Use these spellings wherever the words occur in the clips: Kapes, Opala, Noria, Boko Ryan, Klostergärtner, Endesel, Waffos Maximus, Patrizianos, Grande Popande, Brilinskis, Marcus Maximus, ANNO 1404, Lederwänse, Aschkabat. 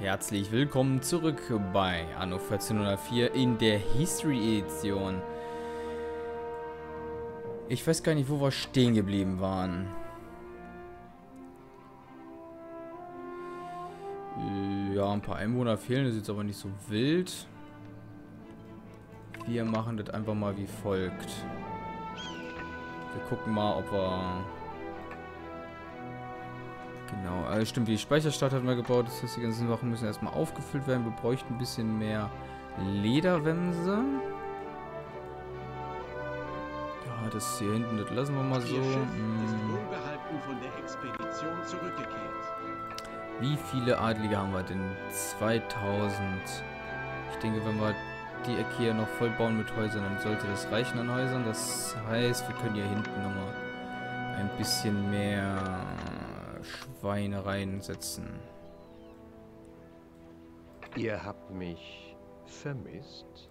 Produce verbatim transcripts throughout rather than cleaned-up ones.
Herzlich willkommen zurück bei Anno vierzehnhundertvier in der History Edition. Ich weiß gar nicht, wo wir stehen geblieben waren. Ja, ein paar Einwohner fehlen, das ist jetzt aber nicht so wild. Wir machen das einfach mal wie folgt. Wir gucken mal, ob wir... Genau, also stimmt, die Speicherstadt hatten wir gebaut. Das heißt, die ganzen Sachen müssen erstmal aufgefüllt werden. Wir bräuchten ein bisschen mehr Lederwänse. Ja, das hier hinten, das lassen wir mal so. Wie viele Adlige haben wir denn? zweitausend. Ich denke, wenn wir die Ecke hier noch voll bauen mit Häusern, dann sollte das reichen an Häusern. Das heißt, wir können hier hinten nochmal ein bisschen mehr... Schweine reinsetzen. Ihr habt mich vermisst?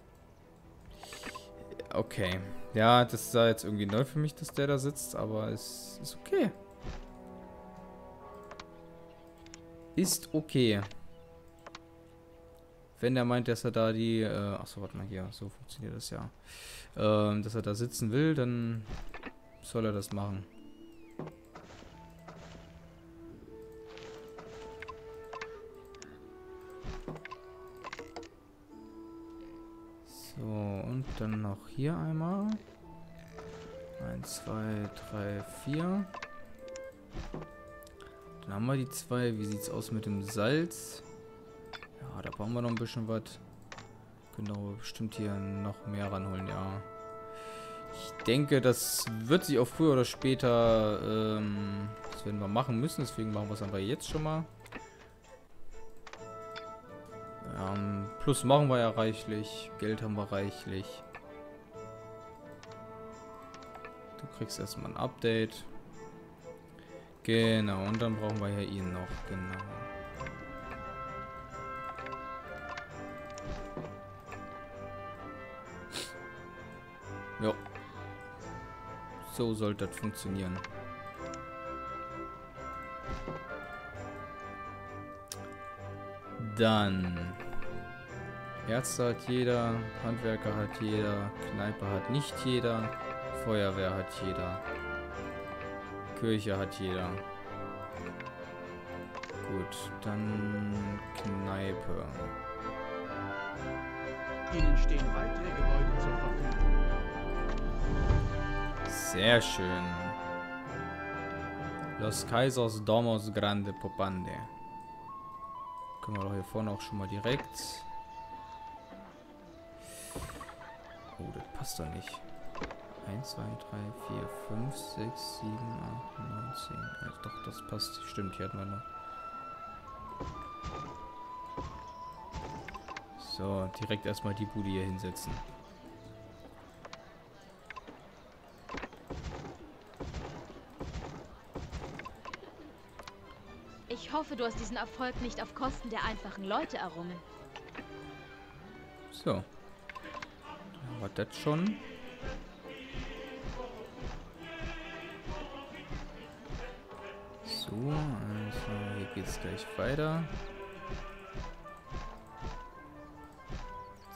Okay. Ja, das sah jetzt irgendwie neu für mich, dass der da sitzt, aber es ist okay. Ist okay. Wenn er meint, dass er da die... Äh, achso, warte mal hier. So funktioniert das ja. Ähm, dass er da sitzen will, dann soll er das machen. So, und dann noch hier einmal. eins, zwei, drei, vier. Dann haben wir die zwei. Wie sieht's aus mit dem Salz? Ja, da brauchen wir noch ein bisschen was. Können wir bestimmt hier noch mehr ranholen, ja. Ich denke, das wird sich auch früher oder später, ähm, das werden wir machen müssen. Deswegen machen wir es einfach jetzt schon mal. Um, plus machen wir ja reichlich. Geld haben wir reichlich. Du kriegst erstmal ein Update. Genau, und dann brauchen wir ja ihn noch. Genau. Jo. So sollte das funktionieren. Dann... Ärzte hat jeder, Handwerker hat jeder, Kneipe hat nicht jeder, Feuerwehr hat jeder, Kirche hat jeder. Gut, dann Kneipe. Ihnen stehen weitere Gebäude zur Verfügung. Sehr schön. Los Kaisers Domos Grande Popande. Können wir doch hier vorne auch schon mal direkt... Oh, das passt doch nicht. eins, zwei, drei, vier, fünf, sechs, sieben, acht, neun, zehn. Also doch, das passt. Stimmt, hier hatten wir noch. So, direkt erstmal die Bude hier hinsetzen. Ich hoffe, du hast diesen Erfolg nicht auf Kosten der einfachen Leute errungen. So. War das schon? So, also hier geht's gleich weiter.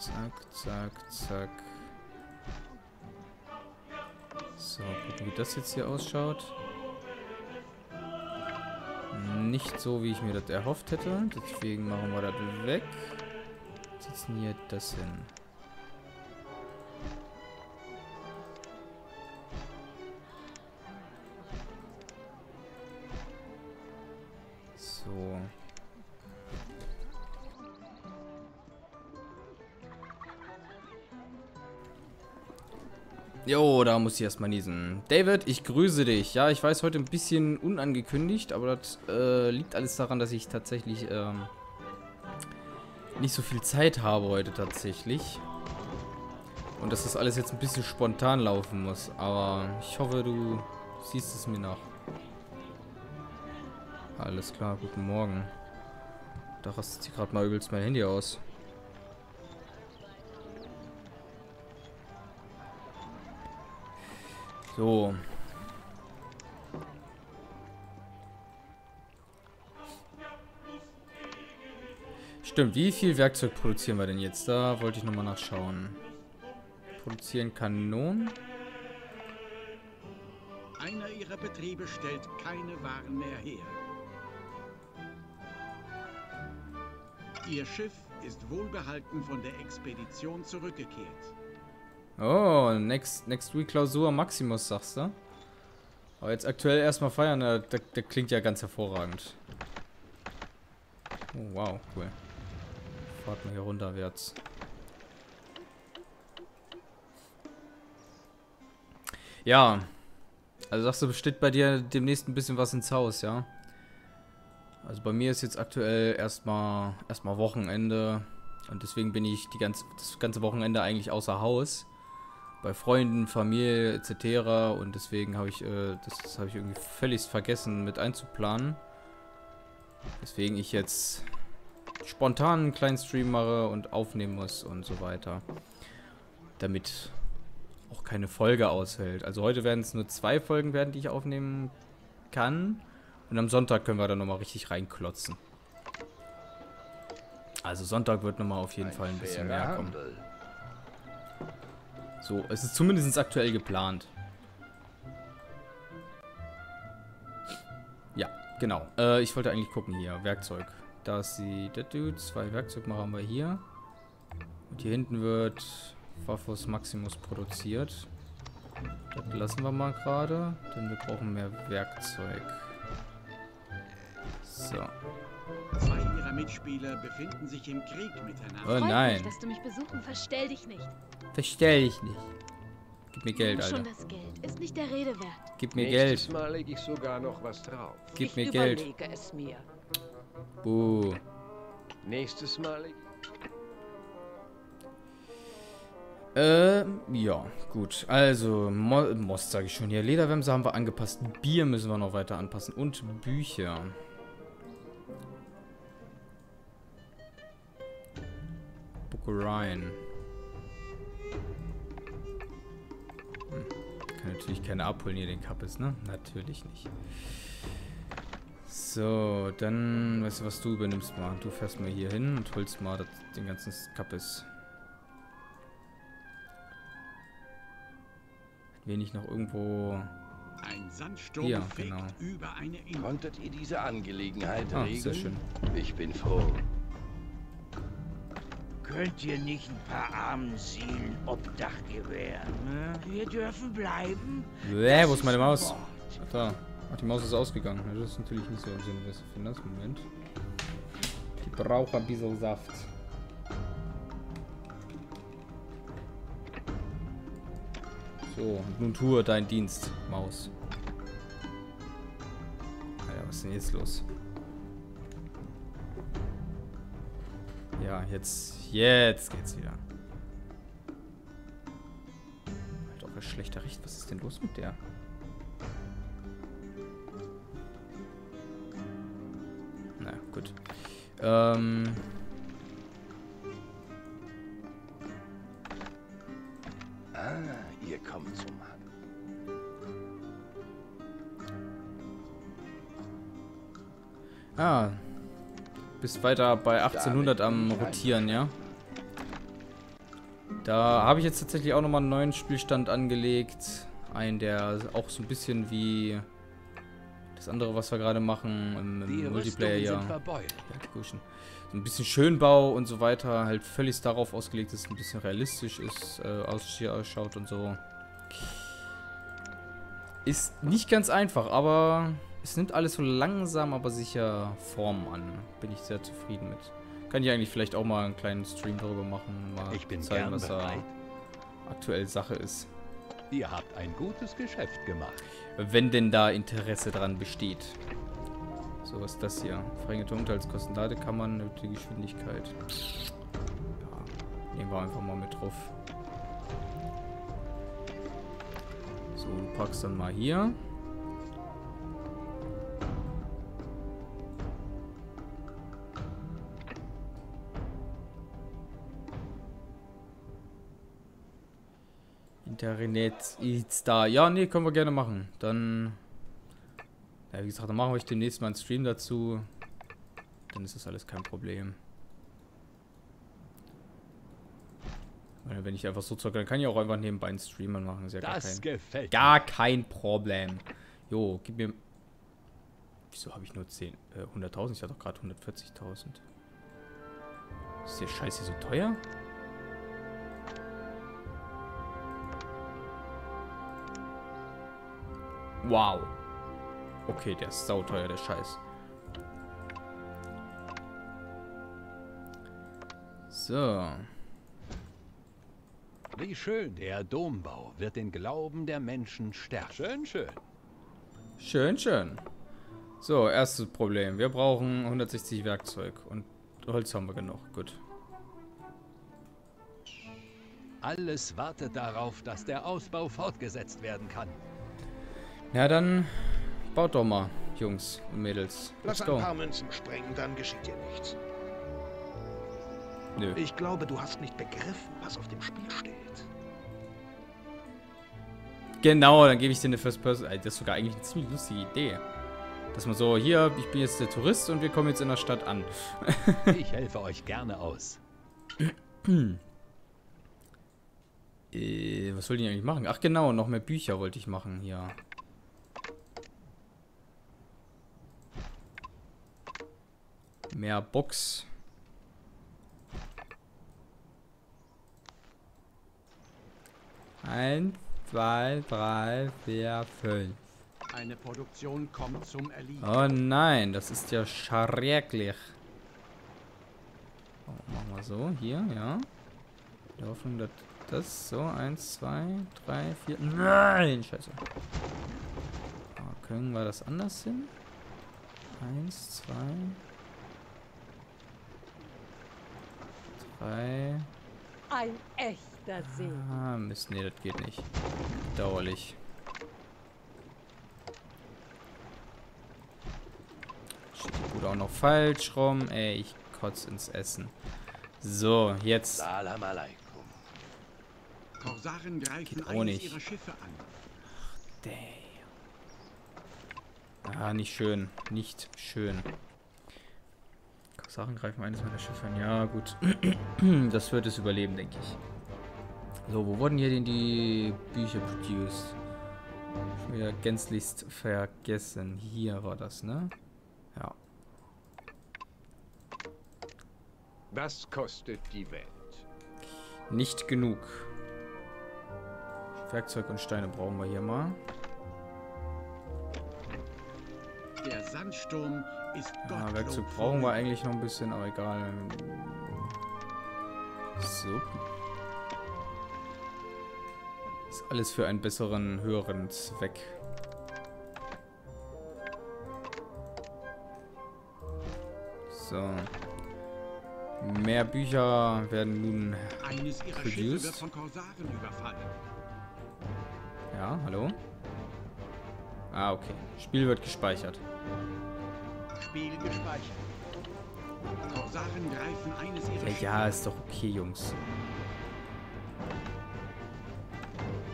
Zack, zack, zack. So, gucken, wie das jetzt hier ausschaut. Nicht so, wie ich mir das erhofft hätte. Deswegen machen wir das weg. Setzen hier das hin. Jo, da muss ich erstmal niesen. David, ich grüße dich. Ja, ich weiß, heute ein bisschen unangekündigt, aber das äh, liegt alles daran, dass ich tatsächlich ähm, nicht so viel Zeit habe heute tatsächlich. Und dass das alles jetzt ein bisschen spontan laufen muss. Aber ich hoffe, du siehst es mir nach. Alles klar, guten Morgen. Da rastet sich gerade mal übelst mein Handy aus. So. Stimmt, wie viel Werkzeug produzieren wir denn jetzt? Da wollte ich nochmal nachschauen. Produzieren Kanonen. Einer ihrer Betriebe stellt keine Waren mehr her. Ihr Schiff ist wohlbehalten von der Expedition zurückgekehrt. Oh, next, next week Klausur Maximus, sagst du? Aber jetzt aktuell erstmal feiern, das, das klingt ja ganz hervorragend. Oh, wow, cool. Fahrt mal hier runterwärts. Ja. Also sagst du, besteht bei dir demnächst ein bisschen was ins Haus, ja? Also bei mir ist jetzt aktuell erstmal erstmal Wochenende und deswegen bin ich die ganze, das ganze Wochenende eigentlich außer Haus. Bei Freunden, Familie et cetera. Und deswegen habe ich äh, das, das habe ich irgendwie völlig vergessen mit einzuplanen. Deswegen ich jetzt spontan einen kleinen Stream mache und aufnehmen muss und so weiter. Damit auch keine Folge aushält. Also heute werden es nur zwei Folgen werden, die ich aufnehmen kann. Und am Sonntag können wir dann nochmal richtig reinklotzen. Also Sonntag wird nochmal auf jeden ein Fall ein bisschen mehr kommen. Handel. So, es ist zumindest aktuell geplant. Ja, genau. Äh, ich wollte eigentlich gucken hier. Werkzeug. Da ist die... Das Dude. Zwei Werkzeugmacher haben wir hier. Und hier hinten wird Waffos Maximus produziert. Das lassen wir mal gerade. Denn wir brauchen mehr Werkzeug. So. Zwei ihrer Mitspieler befinden sich im Krieg miteinander. Oh nein. Freut mich, dass du mich besuchen. Verstell dich nicht. Verstell dich nicht. Gib mir Geld, Alter. Schon das Geld. Ist nicht der Rede wert. Gib mir Geld. Nächstes Mal leg ich sogar noch was drauf. Gib ich mir Geld. Es mir. Buh. Nächstes Mal. Ähm, ja, gut. Also, Mo Most sage ich schon hier. Lederwämse haben wir angepasst. Bier müssen wir noch weiter anpassen. Und Bücher. Boko Ryan. Hm. Kann natürlich keiner abholen hier, den Kapes, ne? Natürlich nicht. So, dann, weißt du, was du übernimmst mal. Du fährst mal hier hin und holst mal das, den ganzen Kapes. Wenig noch irgendwo. Ein Sandsturm ja, genau. Fegt über eine Insel. Konntet ihr diese Angelegenheit ah, regeln? Sehr schön. Ich bin froh. Könnt ihr nicht ein paar armen Seelen Obdach gewähren? Ne? Wir dürfen bleiben. Bäh, wo ist meine Maus? Ach da. Ach, die Maus ist ausgegangen. Das ist natürlich nicht so im Sinne des Finders. Moment. Die braucht ein bisschen Saft. So, nun tue deinen Dienst, Maus. Alter, was ist denn jetzt los? Ja, jetzt, jetzt geht's wieder. Halt auch ein schlechter Recht. Was ist denn los mit der? Na, gut. Ähm... Ihr kommt zum Mann. Ah. Bist weiter bei achtzehnhundert am Rotieren, ja? Da habe ich jetzt tatsächlich auch nochmal einen neuen Spielstand angelegt. Einen, der auch so ein bisschen wie das andere, was wir gerade machen im, im Multiplayer, ja. So ein bisschen Schönbau und so weiter, halt völlig darauf ausgelegt, dass es ein bisschen realistisch ist, äh, ausschaut und so. Ist nicht ganz einfach, aber es nimmt alles so langsam, aber sicher Form an. Bin ich sehr zufrieden mit. Kann ich eigentlich vielleicht auch mal einen kleinen Stream darüber machen, mal ich bin zeigen, was da aktuell Sache ist. Ihr habt ein gutes Geschäft gemacht. Wenn denn da Interesse dran besteht. So, was ist das hier? Verringerte Unterhaltskosten, Ladekammern, nötige Geschwindigkeit. Ja, nehmen wir einfach mal mit drauf. So, du packst dann mal hier. Internet ist da. Ja, nee, können wir gerne machen. Dann... Ja, wie gesagt, dann machen wir euch demnächst mal einen Stream dazu. Dann ist das alles kein Problem. Wenn ich einfach so zocke, dann kann ich auch einfach nebenbei einen Streamern machen. Ist ja gar das kein, gefällt gar mir. Kein Problem. Jo, gib mir... Wieso habe ich nur zehn? Äh, hunderttausend? Ich hatte doch gerade hundertvierzigtausend. Ist der Scheiß hier so teuer? Wow. Okay, der ist sauteuer, der Scheiß. So. Wie schön, der Dombau wird den Glauben der Menschen stärken. Schön, schön. Schön, schön. So, erstes Problem. Wir brauchen hundertsechzig Werkzeug und Holz haben wir genug. Gut. Alles wartet darauf, dass der Ausbau fortgesetzt werden kann. Na dann, baut doch mal, Jungs und Mädels. Let's Lass go. Ein paar Münzen sprengen, dann geschieht dir nichts. Nö. Ich glaube, du hast nicht begriffen, was auf dem Spiel steht. Genau, dann gebe ich dir eine First Person. Das ist sogar eigentlich eine ziemlich lustige Idee. Dass man so, hier, ich bin jetzt der Tourist und wir kommen jetzt in der Stadt an. Ich helfe euch gerne aus. äh, was wollte ich eigentlich machen? Ach genau, noch mehr Bücher wollte ich machen hier. Mehr Box. Eins, zwei, drei, vier, fünf. Eine Produktion kommt zum Erliegen. Oh nein, das ist ja schrecklich. Oh, machen wir so, hier, ja. Wir hoffen, dass das so, eins, zwei, drei, vier, nein, scheiße. Oh, können wir das anders hin? Eins, zwei, drei. Ein echter See. Ah, Mist, nee, das geht nicht. Dauerlich. Oder auch noch falsch rum. Ey, ich kotze ins Essen. So, jetzt. Salam alaikum. Korsaren greifen eines ihrer Schiffe an. Ach, damn. Ah, nicht schön. Nicht schön. Korsaren greifen eines meiner Schiffe an. Ja, gut. Das wird es überleben, denke ich. So, wo wurden hier denn die Bücher produced? Schon wieder gänzlichst vergessen. Hier war das, ne? Ja. Was kostet die Welt? Nicht genug. Werkzeug und Steine brauchen wir hier mal. Der Sandsturm ist gottlos. Ja, Werkzeug brauchen wir eigentlich noch ein bisschen, aber egal. So. Ist alles für einen besseren, höheren Zweck. So. Mehr Bücher werden nun eines ihrer Schiffe wird von Korsaren überfallen. Ja, hallo? Ah, okay. Spiel wird gespeichert. Spiel gespeichert. Korsaren greifen eines ihrer Schiffe. Ja, ist doch okay, Jungs.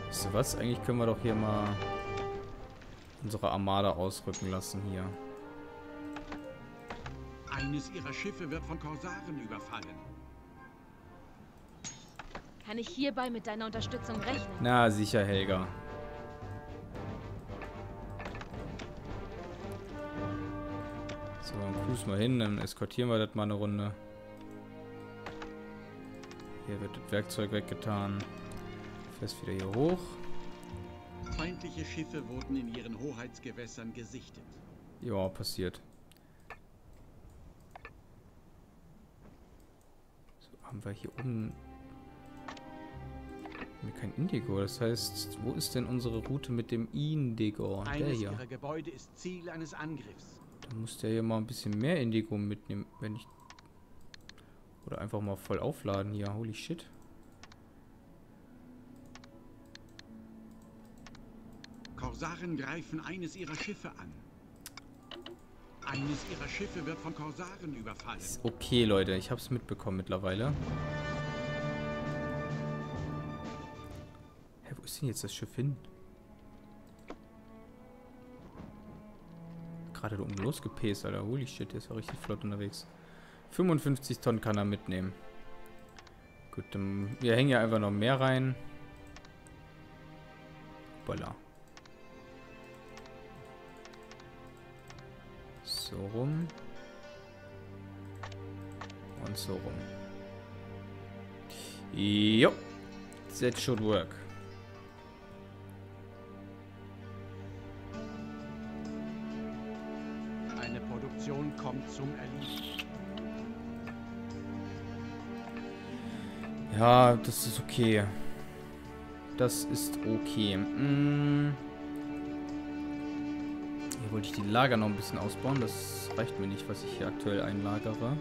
Wisst ihr was? Eigentlich können wir doch hier mal unsere Armada ausrücken lassen hier. Eines ihrer Schiffe wird von Korsaren überfallen. Kann ich hierbei mit deiner Unterstützung rechnen? Na, sicher, Helga. So, dann cruise mal hin, dann eskortieren wir das mal eine Runde. Hier wird das Werkzeug weggetan. Fest wieder hier hoch. Feindliche Schiffe wurden in ihren Hoheitsgewässern gesichtet. Ja, passiert. Haben wir hier oben haben wir kein Indigo? Das heißt, wo ist denn unsere Route mit dem Indigo? Der hier. Ihrer Gebäude ist Ziel eines Angriffs. Da muss der hier mal ein bisschen mehr Indigo mitnehmen, wenn ich oder einfach mal voll aufladen hier. Holy shit. Korsaren greifen eines ihrer Schiffe an. Eines ihrer Schiffe wird von Korsaren überfallen. Okay, Leute, ich hab's mitbekommen mittlerweile. Hä, wo ist denn jetzt das Schiff hin? Gerade da oben losgepäst, Alter. Holy shit, der ist ja richtig flott unterwegs. fünfundfünfzig Tonnen kann er mitnehmen. Gut, dann, wir hängen ja einfach noch mehr rein. Voilà. So rum. Und so rum. Jo. That should work. Eine Produktion kommt zum Erliegen. Ja, das ist okay. Das ist okay. Hm. Hier wollte ich die Lager noch ein bisschen ausbauen. Das reicht mir nicht, was ich hier aktuell einlagere.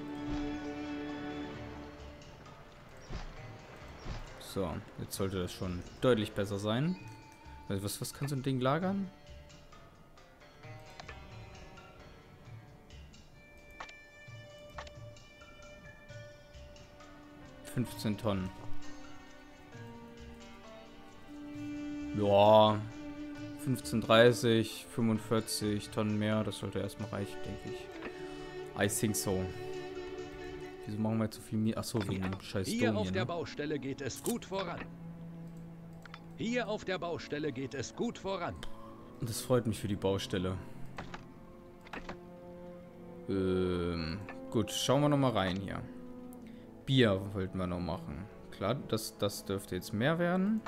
So, jetzt sollte das schon deutlich besser sein. Was, was kann so ein Ding lagern? fünfzehn Tonnen. Ja, fünfzehn, dreißig, fünfundvierzig Tonnen mehr, das sollte erstmal reichen, denke ich. I think so. Wieso machen wir jetzt so viel Miete? Achso, wegen dem scheiß Dom hier. Hier auf der Baustelle geht es gut voran. Hier auf der Baustelle geht es gut voran. Das freut mich für die Baustelle. Ähm, gut, schauen wir nochmal rein hier. Bier wollten wir noch machen. Klar, das, das dürfte jetzt mehr werden.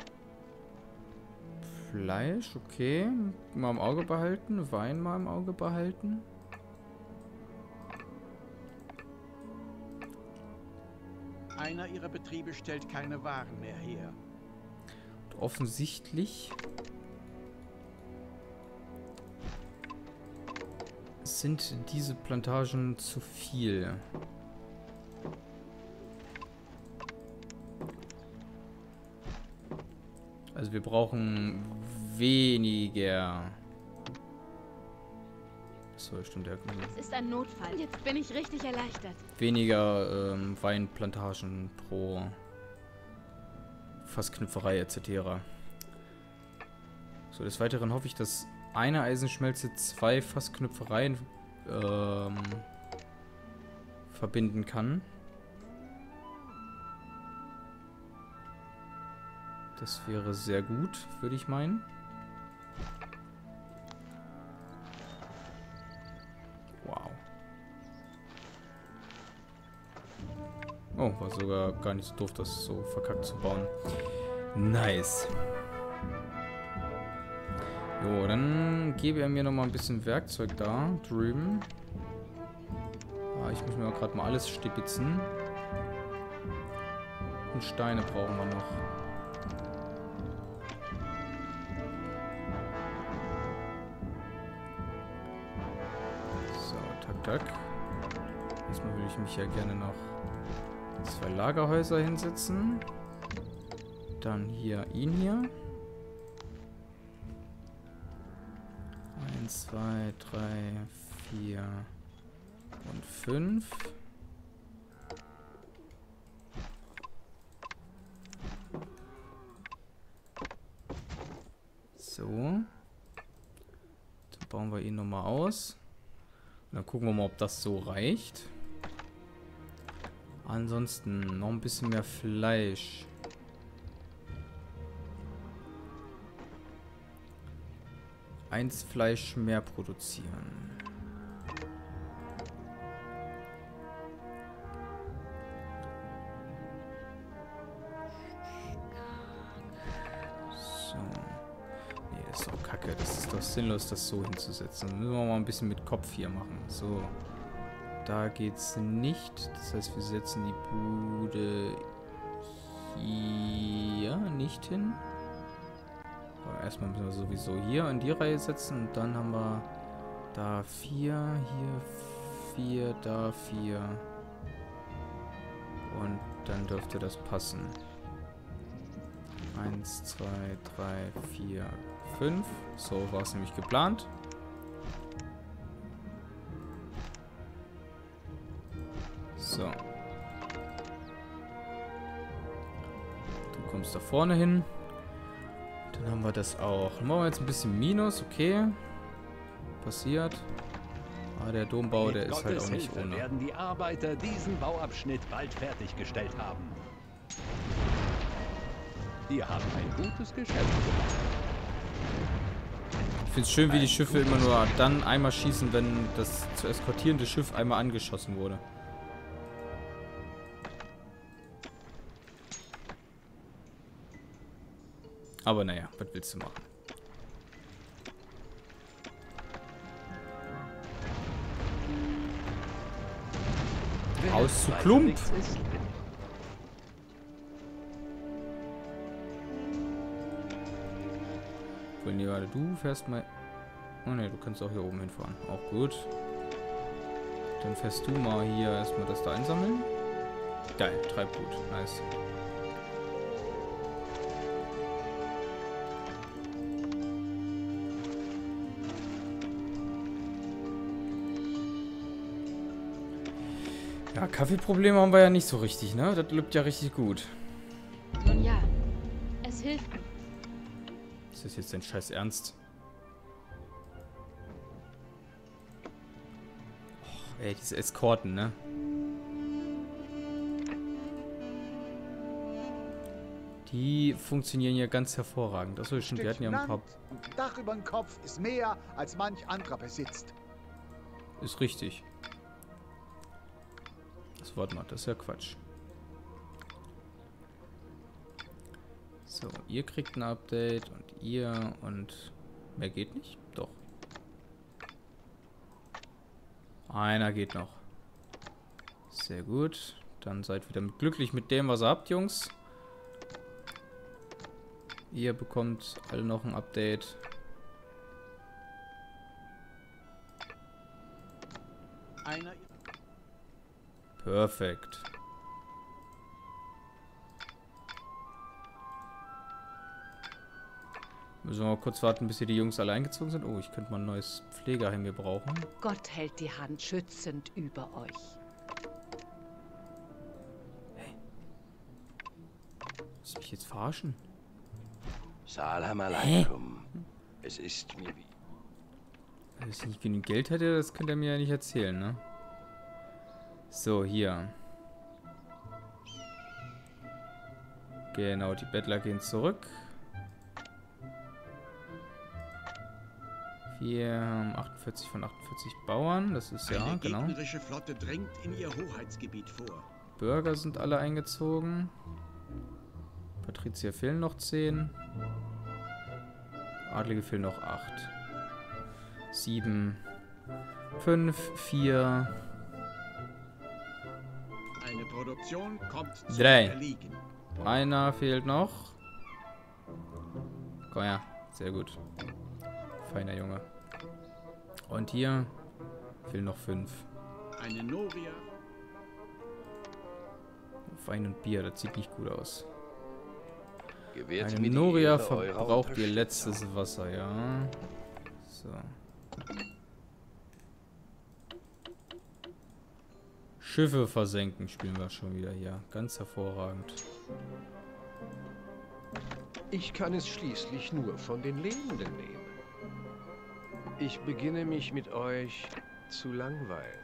Fleisch, okay. Mal im Auge behalten. Wein mal im Auge behalten. Einer ihrer Betriebe stellt keine Waren mehr her. Und offensichtlich sind diese Plantagen zu viel. Also wir brauchen weniger. So, stimmt, ja. Das ist ein Notfall. Jetzt bin ich richtig erleichtert. Weniger ähm, Weinplantagen pro Fassknüpferei et cetera. So, des Weiteren hoffe ich, dass eine Eisenschmelze zwei Fassknüpfereien ähm, verbinden kann. Das wäre sehr gut, würde ich meinen. Wow. Oh, war sogar gar nicht so doof, das so verkackt zu bauen. Nice. Jo, dann gebe er mir nochmal ein bisschen Werkzeug da drüben. Ah, ich muss mir gerade mal alles stibitzen. Und Steine brauchen wir noch. Diesmal würde ich mich ja gerne noch zwei Lagerhäuser hinsetzen. Dann hier ihn hier. Eins, zwei, drei, vier und fünf. So. Dann bauen wir ihn nochmal aus. Dann gucken wir mal, ob das so reicht. Ansonsten noch ein bisschen mehr Fleisch. Eins Fleisch mehr produzieren. Sinnlos, das so hinzusetzen. Dann müssen wir mal ein bisschen mit Kopf hier machen. So. Da geht's nicht. Das heißt, wir setzen die Bude hier nicht hin. Aber erstmal müssen wir sowieso hier in die Reihe setzen. Und dann haben wir da vier, hier vier, da vier. Und dann dürfte das passen. Eins, zwei, drei, vier. fünf. So war es nämlich geplant. So. Du kommst da vorne hin. Dann haben wir das auch. Dann machen wir jetzt ein bisschen Minus. Okay. Passiert. Aber der Dombau, der ist halt auch nicht ohne. Mit Gottes Hilfe werden die Arbeiter diesen Bauabschnitt bald fertiggestellt haben. Wir haben ein gutes Geschäft gemacht. Ich finde es schön, wie die Schiffe immer nur dann einmal schießen, wenn das zu eskortierende Schiff einmal angeschossen wurde. Aber naja, was willst du machen? Raus zu Klump! Wohl, nee, warte, du fährst mal... Oh ne, du kannst auch hier oben hinfahren. Auch gut. Dann fährst du mal hier erstmal das da einsammeln. Geil, treibt gut. Nice. Ja, Kaffeeprobleme haben wir ja nicht so richtig, ne? Das läuft ja richtig gut. Nun ja, es hilft. Ist das jetzt dein Scheiß Ernst? Och, ey, diese Eskorten, ne? Die funktionieren ja ganz hervorragend. Achso, stimmt, wir hatten ja ein paar... Ein Dach über den Kopf ist mehr, als manch anderer besitzt. Ist richtig. Das Wort macht, das ist ja Quatsch. So, ihr kriegt ein Update und ihr und... Mehr geht nicht? Doch. Einer geht noch. Sehr gut. Dann seid wieder glücklich mit dem, was ihr habt, Jungs. Ihr bekommt alle noch ein Update. Einer... Perfekt. Müssen wir mal kurz warten, bis hier die Jungs alle eingezogen sind. Oh, ich könnte mal ein neues Pflegeheim hier brauchen. Gott hält die Hand schützend über euch. Hey. Willst du mich jetzt verarschen? Salam alaikum. Hä? Es ist mir wie... Wenn ich nicht genügend Geld hätte, das könnt ihr mir ja nicht erzählen, ne? So, hier. Genau, die Bettler gehen zurück. Wir haben achtundvierzig von achtundvierzig Bauern, das ist ja, genau. Die gegnerische Flotte drängt in ihr Hoheitsgebiet vor. Bürger sind alle eingezogen. Patrizier fehlen noch zehn. Adlige fehlen noch acht. sieben, fünf, vier... Produktion kommt zu erliegen. Einer fehlt noch. Komm her. Sehr gut. Feiner Junge. Und hier fehlen noch fünf. Eine Noria. Wein und Bier, das sieht nicht gut aus. Gewährt eine Noria verbraucht ihr letztes Wasser, ja. So. Schiffe versenken spielen wir schon wieder hier. Ganz hervorragend. Ich kann es schließlich nur von den Lebenden nehmen. Ich beginne mich mit euch zu langweilen.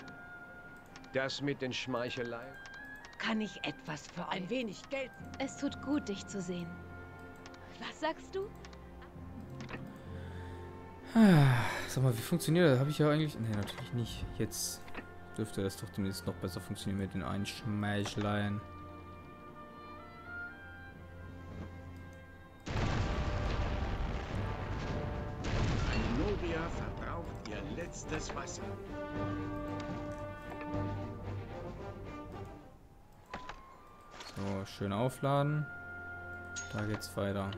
Das mit den Schmeicheleien. Kann ich etwas für ein wenig Geld? Es tut gut, dich zu sehen. Was sagst du? Ah, sag mal, wie funktioniert das? Habe ich ja eigentlich... Ne, natürlich nicht. Jetzt... Dürfte das doch demnächst noch besser funktionieren mit den Einschmeichleien. Eine Noria verbraucht ihr letztes Wasser. So, schön aufladen. Da geht's weiter.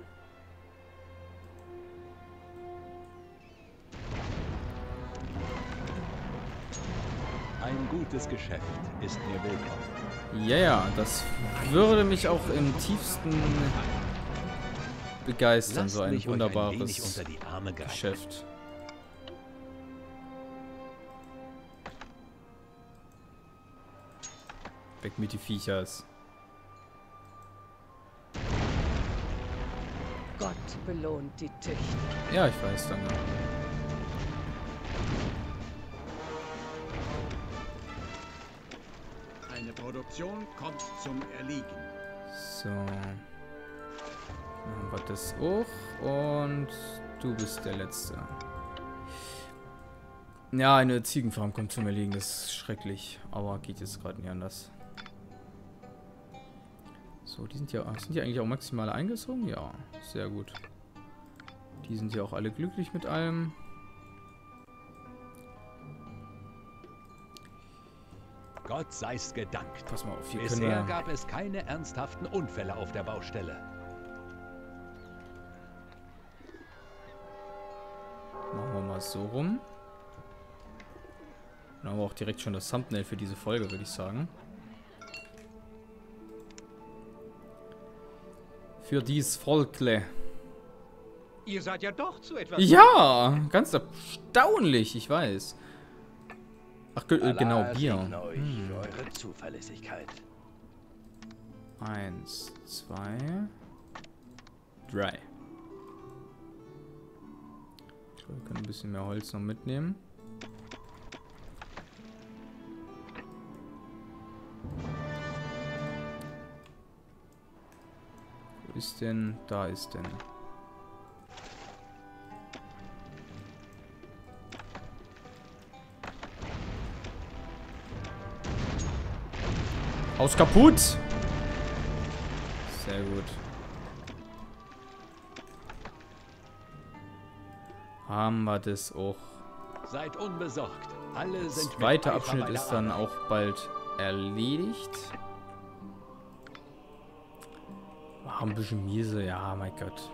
Ein gutes Geschäft ist mir willkommen. Ja, ja, das würde mich auch im tiefsten begeistern, so ein wunderbares Geschäft. Weg mit die Viechers. Gott belohnt die Tüchte. Ja, ich weiß, danke. Produktion kommt zum Erliegen. So. Dann haben wir das auch. Und du bist der Letzte. Ja, eine Ziegenfarm kommt zu mir liegen. Das ist schrecklich. Aber geht jetzt gerade nicht anders. So, die sind ja, sind die eigentlich auch maximal eingezogen? Ja, sehr gut. Die sind ja auch alle glücklich mit allem. Gott sei's gedankt. Pass mal auf, hier können wir... Bisher gab es keine ernsthaften Unfälle auf der Baustelle. Machen wir mal so rum. Dann haben wir auch direkt schon das Thumbnail für diese Folge, würde ich sagen. Für dies Volkle. Ihr seid ja doch zu etwas... Ja, ganz erstaunlich, ich weiß. Ach, äh, genau, Bier. Hm. Eure Zuverlässigkeit. Eins, zwei, drei. Ich glaube, wir können ein bisschen mehr Holz noch mitnehmen. Wo ist denn? Da ist denn... Aus kaputt! Sehr gut. Haben wir das auch. Seid unbesorgt. Alle sind. Der zweite Abschnitt ist dann auch bald erledigt. War ein bisschen miese, ja, mein Gott.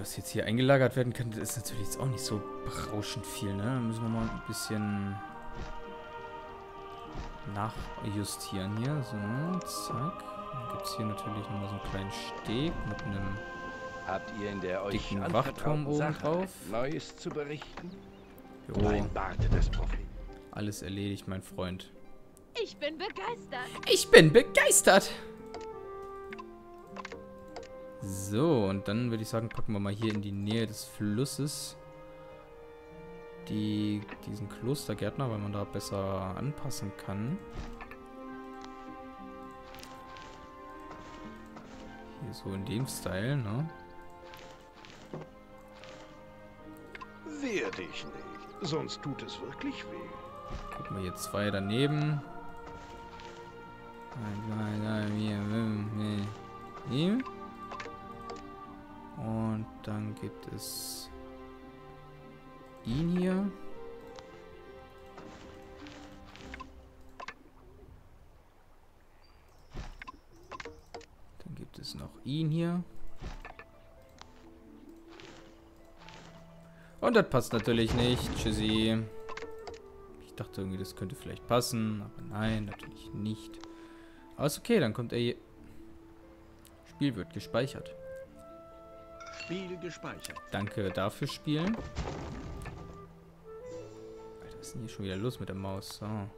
Was jetzt hier eingelagert werden kann, das ist natürlich jetzt auch nicht so berauschend viel, ne? Da müssen wir mal ein bisschen nachjustieren hier. So, zack. Dann gibt es hier natürlich nochmal so einen kleinen Steg mit einem Habt ihr in der euch dicken Wachturm oben drauf. Neues zu berichten? Jo. Alles erledigt, mein Freund. Ich bin begeistert. Ich bin begeistert. So, und dann würde ich sagen, packen wir mal hier in die Nähe des Flusses die, diesen Klostergärtner, weil man da besser anpassen kann. Hier so in dem Style, ne? Wehr dich nicht, sonst tut es wirklich weh. Gucken wir hier zwei daneben. Hier. Und dann gibt es ihn hier. Dann gibt es noch ihn hier. Und das passt natürlich nicht. Tschüssi. Ich dachte irgendwie, das könnte vielleicht passen. Aber nein, natürlich nicht. Aber ist okay, dann kommt er hier. Spiel wird gespeichert. Spiel gespeichert. Danke dafür, Spielen. Alter, was ist denn hier schon wieder los mit der Maus? So.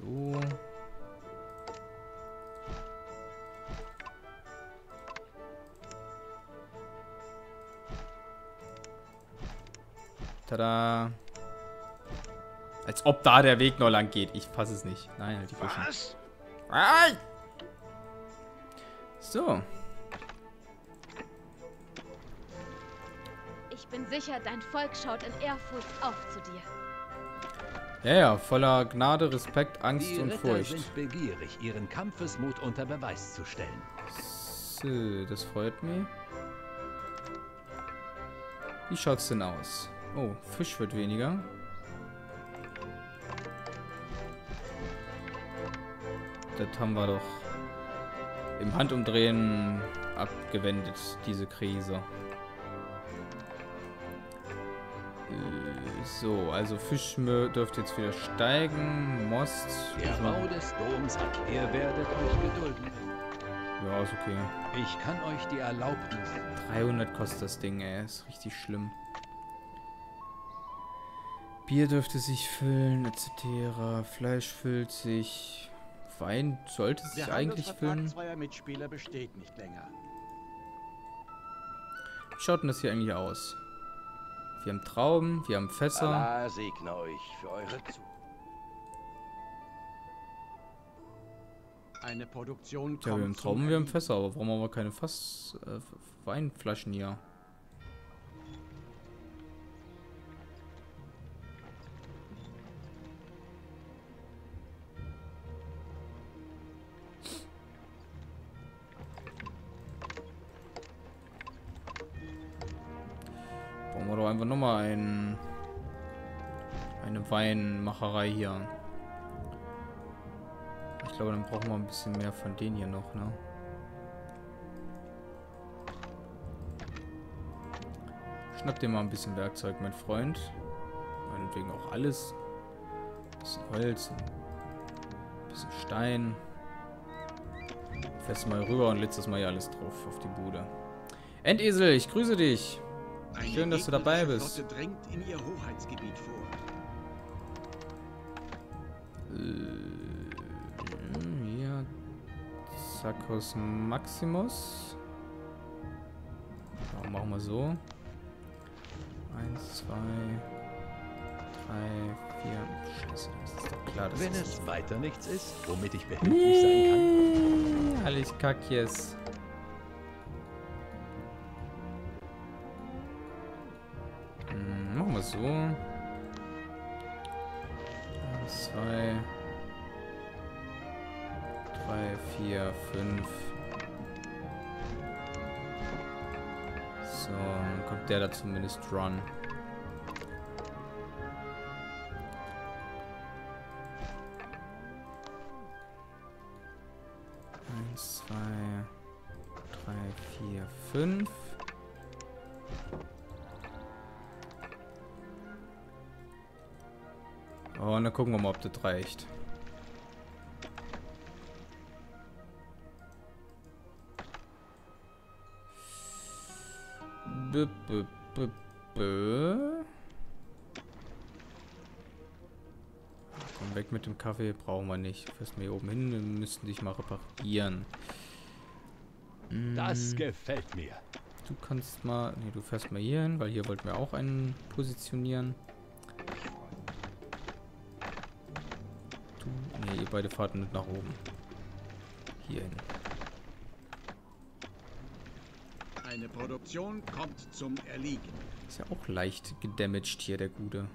So. Tada. Als ob da der Weg noch lang geht. Ich fasse es nicht. Nein, halt die Buschen. Was? Ah! So. Ich bin sicher, dein Volk schaut in Ehrfurcht auf zu dir. Ja, ja, voller Gnade, Respekt, Angst und Furcht. Die Ritter sind begierig, ihren Kampfesmut unter Beweis zu stellen. So, das freut mich. Wie schaut's denn aus? Oh, Fisch wird weniger. Das haben wir doch im Handumdrehen abgewendet, diese Krise. So, also Fisch dürfte jetzt wieder steigen. Most. Der Bau des Doms hat. Ihr werdet euch gedulden. Ja, ist okay. Ich kann euch die Erlaubnis. dreihundert kostet das Ding, ey. Ist richtig schlimm. Bier dürfte sich füllen, et cetera. Fleisch füllt sich. Wein sollte sich Der eigentlich füllen. Zweier Mitspieler besteht nicht länger. Wie schaut denn das hier eigentlich aus? Wir haben Trauben, wir haben Fässer. Allah segne euch für eure Zukunft. Eine Produktion. Ja, wir haben Trauben, wir haben Fässer, aber warum haben wir keine Fass äh, Weinflaschen hier? Brauchen wir doch einfach nochmal ein, eine Weinmacherei hier. Ich glaube, dann brauchen wir ein bisschen mehr von denen hier noch, ne? Schnapp dir mal ein bisschen Werkzeug, mein Freund. Meinetwegen auch alles. Ein bisschen Holz, ein bisschen Stein. Fährst mal rüber und lädst das mal hier alles drauf auf die Bude. Endesel, ich grüße dich. Schön, dass du dabei bist. Eine dringt in ihr Hoheitsgebiet vor. Äh... Marcus Maximus. Ja, machen wir so. eins, zwei, drei, vier. Scheiße, das ist doch klar. Das Wenn es weiter nichts ist, womit ich behilflich nee. sein kann. Hallig Kakjes. Hm, machen wir so. eins, zwei. drei, vier, fünf. So, dann kommt der da zumindest dran. eins, zwei, drei, vier, fünf. Oh, und dann gucken wir mal, ob das reicht. B -b -b -b. Komm weg mit dem Kaffee, brauchen wir nicht. Fährst mir hier oben hin, wir müssen dich mal reparieren. Das gefällt mir. Du kannst mal, nee, du fährst mal hier hin, weil hier wollten wir auch einen positionieren. Du, nee, ihr beide fahrt mit nach oben. Hier hin. Eine Produktion kommt zum Erliegen. Ist ja auch leicht gedamaged hier, der Gute.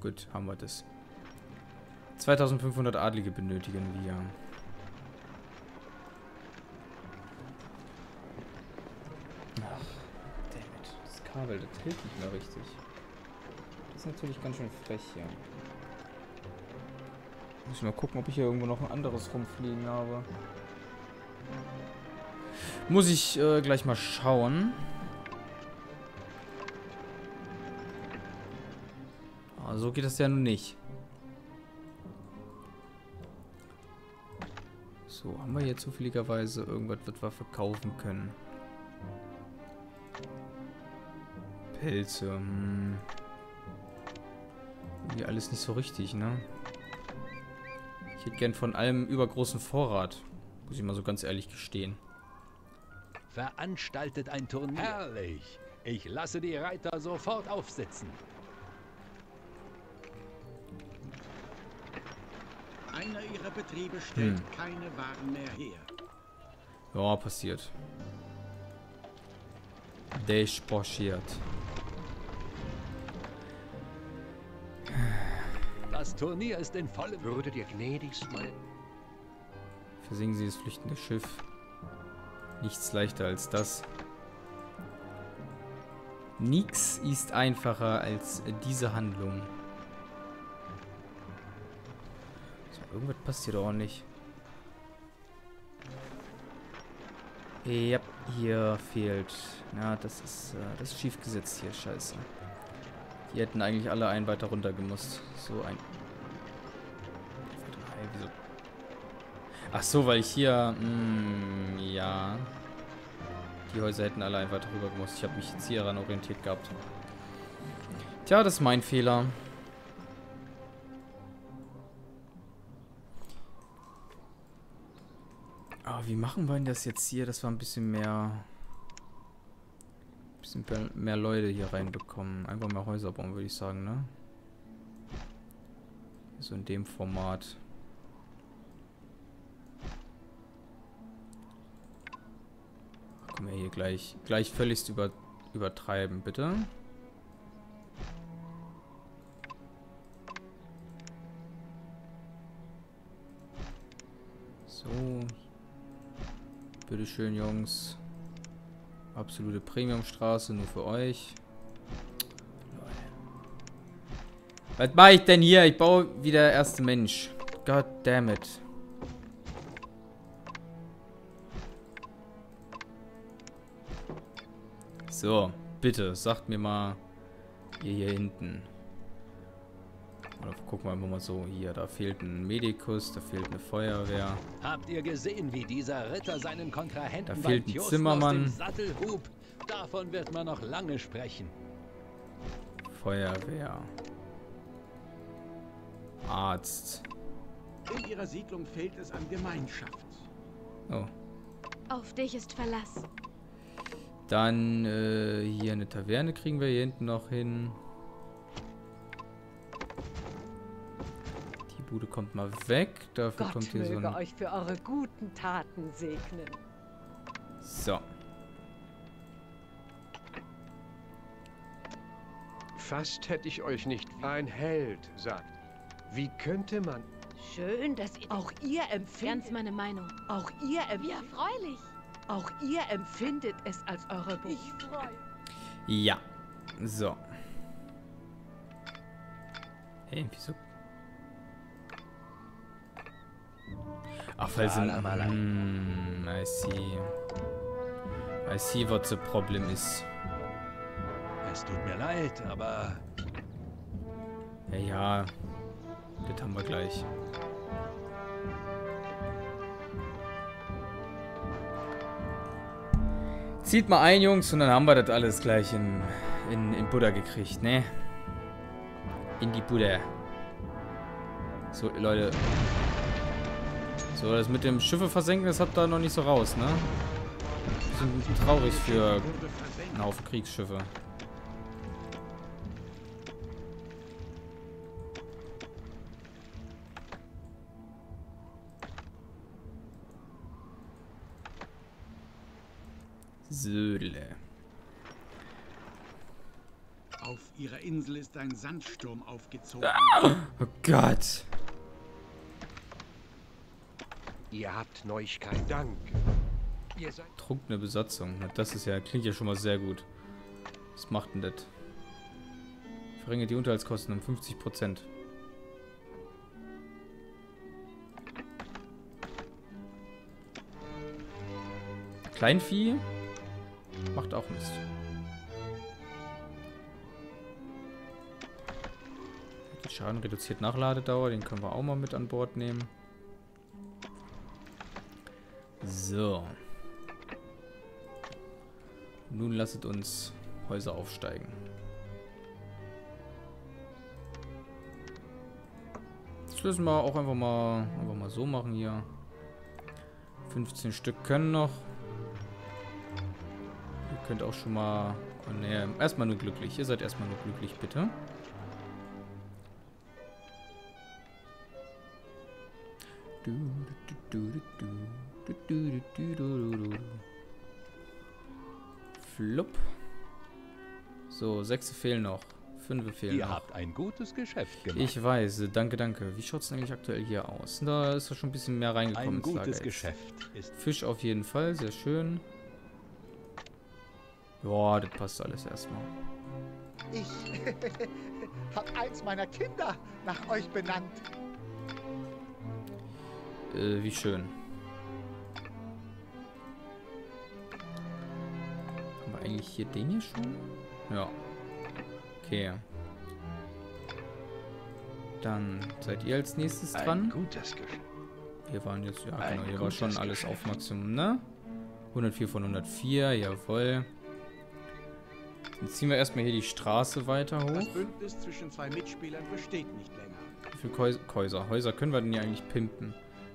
Gut, haben wir das. zweitausendfünfhundert Adlige benötigen wir. Ach, dammit. Das Kabel, das hilft nicht mehr richtig. Das ist natürlich ganz schön frech hier. Muss ich mal gucken, ob ich hier irgendwo noch ein anderes rumfliegen habe. Muss ich äh, gleich mal schauen. Ah, so geht das ja nun nicht. So, haben wir hier zufälligerweise irgendwas, was wir verkaufen können? Pilze. Hm. Irgendwie alles nicht so richtig, ne? Ich hätte gern von allem übergroßen Vorrat. Muss ich mal so ganz ehrlich gestehen. Veranstaltet ein Turnier. Herrlich. Ich lasse die Reiter sofort aufsitzen. Einer ihrer Betriebe stellt hm. keine Waren mehr her. Ja, passiert. Despachiert. Das Turnier ist in vollem. Würdet ihr gnädigst mal. Versinken Sie das flüchtende Schiff. Nichts leichter als das. Nichts ist einfacher als diese Handlung. So, irgendwas passiert auch nicht. Ja, hier fehlt. Na, das ist, das ist schief gesetzt hier, scheiße. Die hätten eigentlich alle einen weiter runter gemusst. So ein. Wieso? Ach so, weil ich hier. Mh, ja. Die Häuser hätten alle einen weiter rüber gemusst. Ich habe mich jetzt hier daran orientiert gehabt. Tja, das ist mein Fehler. Aber wie machen wir denn das jetzt hier, dass wir ein bisschen mehr... Ein bisschen mehr Leute hier reinbekommen. Einfach mehr Häuser bauen, würde ich sagen, ne? So in dem Format. Komm wir hier gleich, gleich völligst über, übertreiben, bitte. So. Bitteschön, Jungs. Absolute Premiumstraße, nur für euch. Was mache ich denn hier? Ich baue wie der erste Mensch. God damn it. So, bitte, sagt mir mal ihr hier hinten. Oder gucken wir einfach mal so hier. Da fehlt ein Medikus, da fehlt eine Feuerwehr. Habt ihr gesehen, wie dieser Ritter seinen Kontrahenten da fehlt ein Zimmermann. Sattelhub. Davon wird man noch lange sprechen. Feuerwehr. Arzt. In ihrer Siedlung fehlt es an Gemeinschaft. Oh. Auf dich ist Verlass. Dann äh, hier eine Taverne kriegen wir hier hinten noch hin. Die Bude kommt mal weg. Dafür Gott kommt hier möge so ein... euch für eure guten Taten segnen. So. Fast hätte ich euch nicht ein Held sagt. Wie könnte man... Schön, dass ihr... Auch ihr empfindet... Ganz meine Meinung. Auch ihr empfindet... Ja, freilich. Auch ihr empfindet es als eure... Be ich freue mich. Ja. So. Hey, wieso? Ach, weil sie... Hm, I see. I see, what the problem is. Es tut mir leid, aber... Ja, ja. Das haben wir gleich. Zieht mal ein, Jungs, und dann haben wir das alles gleich in, in, in Buddha gekriegt, ne? In die Buddha. So, Leute. So, das mit dem Schiffe versenken, das habt ihr noch nicht so raus, ne? Ein bisschen traurig für einen Haufen Kriegsschiffe. Söhle. Auf ihrer Insel ist ein Sandsturm aufgezogen. Ah, oh Gott. Ihr habt Neuigkeit. Danke. Ihr seid trunkene Besatzung. Das ist ja, klingt ja schon mal sehr gut. Was macht denn das? Verringert die Unterhaltskosten um fünfzig Prozent. Kleinvieh? Macht auch Mist. Den Schaden reduziert Nachladedauer, den können wir auch mal mit an Bord nehmen. So. Nun lasst uns Häuser aufsteigen. Das müssen wir auch einfach mal, einfach mal so machen hier. fünfzehn Stück können noch. Könnt auch schon mal... Oh, ne, erstmal nur glücklich. Ihr seid erstmal nur glücklich, bitte. Flupp. So, sechs fehlen noch. Fünf fehlen noch. Ihr habt ein gutes Geschäft gemacht. Ich weiß. Danke, danke. Wie schaut es eigentlich aktuell hier aus? Da ist doch schon ein bisschen mehr reingekommen. Ein gutes Geschäft. Fisch auf jeden Fall. Sehr schön. Boah, das passt alles erstmal. Ich hab eins meiner Kinder nach euch benannt. Äh, wie schön. Haben wir eigentlich hier den hier schon? Ja. Okay. Dann seid ihr als nächstes dran. Ein gutes Geschäft. Hier waren jetzt, ja genau, hier war schon alles auf Maximum, ne? hundertvier von hundertvier, jawohl. Dann ziehen wir erstmal hier die Straße weiter hoch. Das Bündnis zwischen zwei Mitspielern besteht nicht länger. Wie viele Häuser? Häuser können wir denn hier eigentlich pimpen?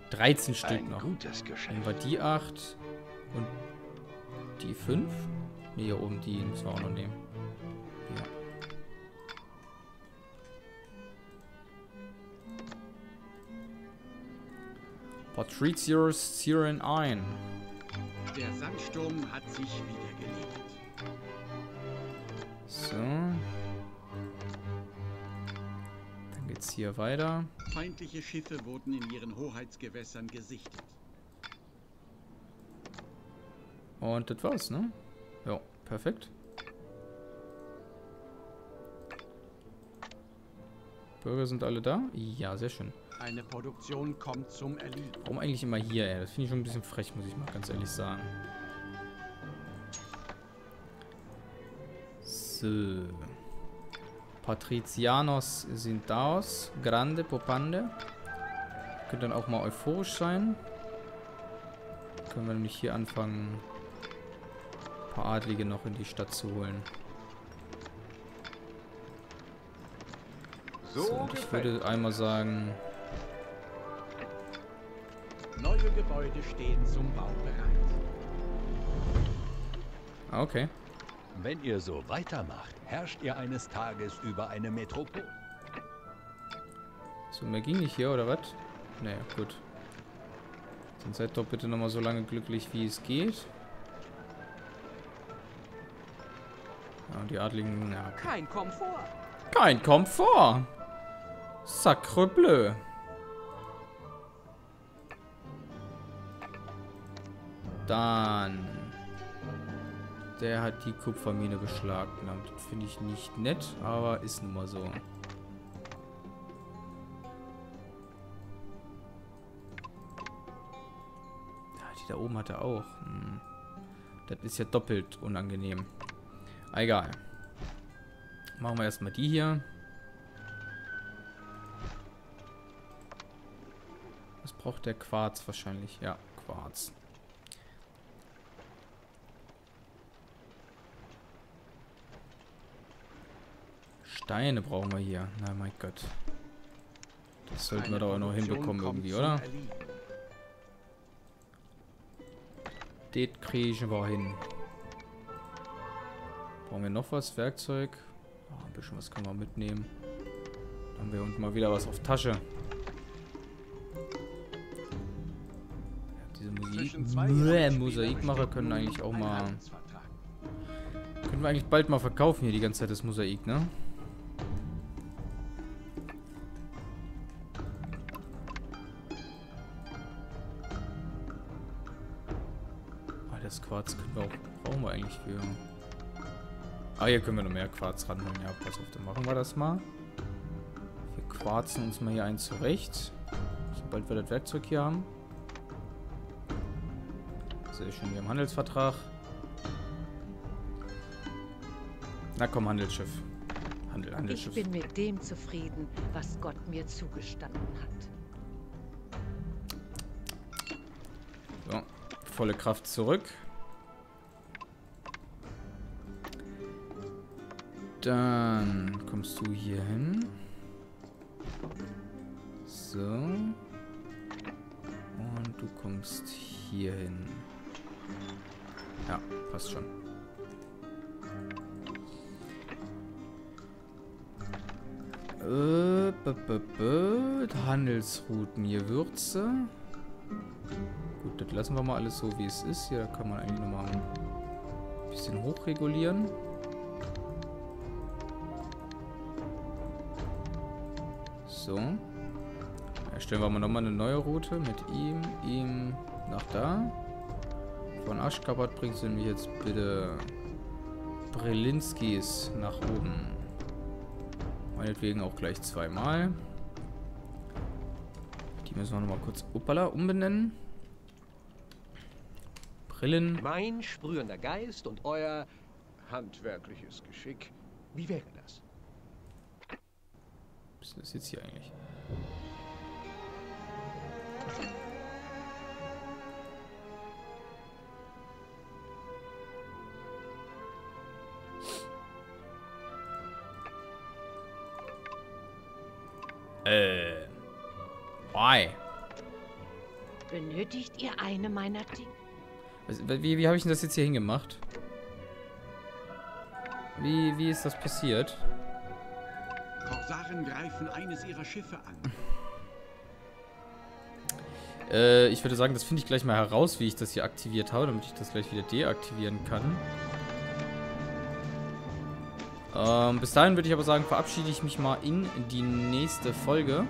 dreizehn Stück ein noch. Gutes Geschäft. Nehmen wir die acht und die fünf. Ne, hier oben die müssen wir auch noch nehmen. Ja. Patrizianos Siren ein. Der Sandsturm hat sich wieder gelegt. So. Dann geht's hier weiter. Feindliche Schiffe wurden in ihren Hoheitsgewässern gesichtet. Und das war's, ne? Ja, perfekt. Bürger sind alle da? Ja, sehr schön. Eine Produktion kommt zum Erliegen. Warum eigentlich immer hier, ey? Das finde ich schon ein bisschen frech, muss ich mal ganz ehrlich sagen. So. Patrizianos sind da. Grande Popande. Könnt dann auch mal euphorisch sein. Können wir nämlich hier anfangen, ein paar Adlige noch in die Stadt zu holen. So, und ich würde einmal sagen... Neue Gebäude stehen zum Bau bereit. Okay. Wenn ihr so weitermacht, herrscht ihr eines Tages über eine Metropole. So, mehr ging nicht hier, oder was? Naja, gut. Dann seid doch bitte nochmal so lange glücklich, wie es geht. Ja, und die Adligen... Na, okay. Kein Komfort. Kein Komfort. Sacre bleu. Dann. Der hat die Kupfermine beschlagnahmt. Finde ich nicht nett, aber ist nun mal so. Die da oben hat er auch. Hm. Das ist ja doppelt unangenehm. Egal. Machen wir erstmal die hier. Was braucht der? Quarz wahrscheinlich. Ja, Quarz. Steine brauchen wir hier. Na, mein Gott. Das sollten wir doch auch noch hinbekommen irgendwie, oder? Das kriegen wir hin. Brauchen wir noch was? Werkzeug. Oh, ein bisschen was können wir mitnehmen. Dann haben wir unten mal wieder was auf Tasche. Ja, diese Musik Mosaikmacher können eigentlich auch mal... Können wir eigentlich bald mal verkaufen hier die ganze Zeit das Mosaik, ne? Ah, oh, das Quarz können wir auch, brauchen wir eigentlich für... Ah, hier können wir noch mehr Quarz ranholen. Ja, pass auf, dann machen wir das mal. Wir quarzen uns mal hier einen zurecht. Sobald wir das Werkzeug hier haben. Sehr schön, wir haben Handelsvertrag. Na komm, Handelsschiff. Handel, Handelsschiff. Ich bin mit dem zufrieden, was Gott mir zugestanden hat. So, volle Kraft zurück. Dann kommst du hier hin. So. Und du kommst hier hin. Ja, passt schon. Äh, b -b -b Handelsrouten hier, Würze. Gut, das lassen wir mal alles so, wie es ist. Hier kann man eigentlich nochmal ein bisschen hochregulieren. So. Erstellen wir mal nochmal eine neue Route mit ihm, ihm nach da. Von Aschkabat bringst du nämlich jetzt bitte Brilinskis nach oben. Meinetwegen auch gleich zweimal. Die müssen wir nochmal kurz Opala umbenennen. Brillen. Mein sprühender Geist und euer handwerkliches Geschick. Wie wäre das? Was ist jetzt hier eigentlich? Äh. Why? benötigt ihr eine meiner Dinge. Wie, wie habe ich denn das jetzt hier hingemacht? Wie, wie ist das passiert? Korsaren greifen eines ihrer Schiffe an. Äh, ich würde sagen, das finde ich gleich mal heraus, wie ich das hier aktiviert habe, damit ich das gleich wieder deaktivieren kann. Ähm, bis dahin würde ich aber sagen, verabschiede ich mich mal in die nächste Folge.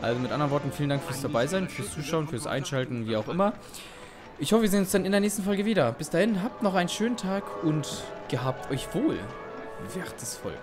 Also mit anderen Worten, vielen Dank fürs Dabeisein, fürs Zuschauen, fürs Einschalten, wie auch immer. Ich hoffe, wir sehen uns dann in der nächsten Folge wieder. Bis dahin, habt noch einen schönen Tag und gehabt euch wohl, wertes Volk.